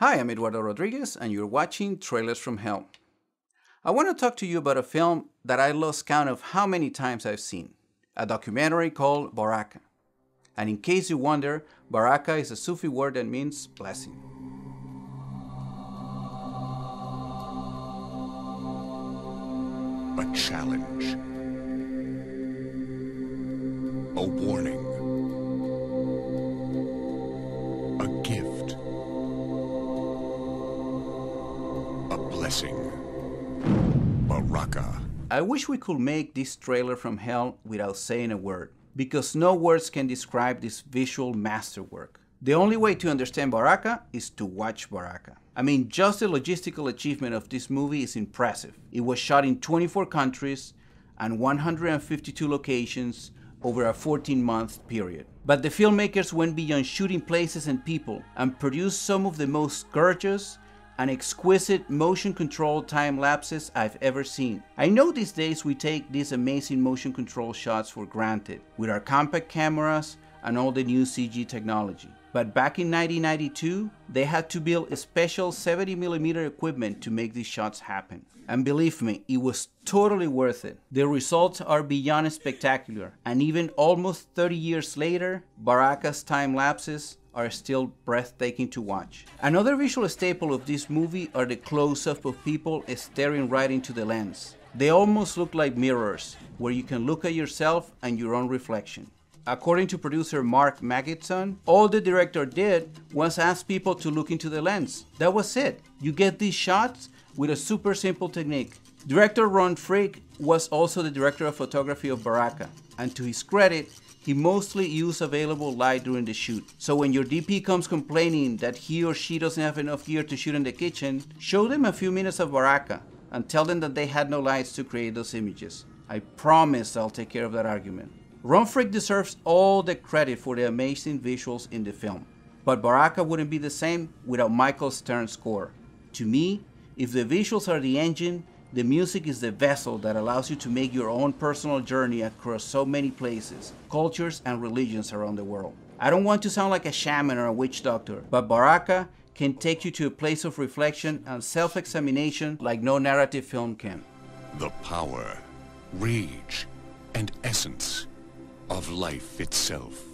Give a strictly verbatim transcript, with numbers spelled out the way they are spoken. Hi, I'm Eduardo Rodriguez, and you're watching Trailers from Hell. I want to talk to you about a film that I lost count of how many times I've seen, a documentary called Baraka. And in case you wonder, Baraka is a Sufi word that means blessing. A challenge. A warning. Baraka. I wish we could make this trailer from hell without saying a word, because no words can describe this visual masterwork. The only way to understand Baraka is to watch Baraka. I mean, just the logistical achievement of this movie is impressive. It was shot in twenty-four countries and one hundred fifty-two locations over a fourteen-month period. But the filmmakers went beyond shooting places and people and produced some of the most gorgeous and exquisite motion control time lapses I've ever seen. I know these days we take these amazing motion control shots for granted with our compact cameras and all the new C G technology. But back in nineteen ninety-two, they had to build a special seventy millimeter equipment to make these shots happen. And believe me, it was totally worth it. The results are beyond spectacular, and even almost thirty years later, Baraka's time lapses are still breathtaking to watch. Another visual staple of this movie are the close-up of people staring right into the lens. They almost look like mirrors, where you can look at yourself and your own reflection. According to producer Mark Magidson, all the director did was ask people to look into the lens. That was it. You get these shots with a super simple technique. Director Ron Fricke was also the director of photography of Baraka, and to his credit, he mostly used available light during the shoot. So when your D P comes complaining that he or she doesn't have enough gear to shoot in the kitchen, show them a few minutes of Baraka and tell them that they had no lights to create those images. I promise I'll take care of that argument. Ron Fricke deserves all the credit for the amazing visuals in the film, but Baraka wouldn't be the same without Michael Stern's score. To me, if the visuals are the engine, the music is the vessel that allows you to make your own personal journey across so many places, cultures, and religions around the world. I don't want to sound like a shaman or a witch doctor, but Baraka can take you to a place of reflection and self-examination like no narrative film can. The power, reach, and essence of life itself.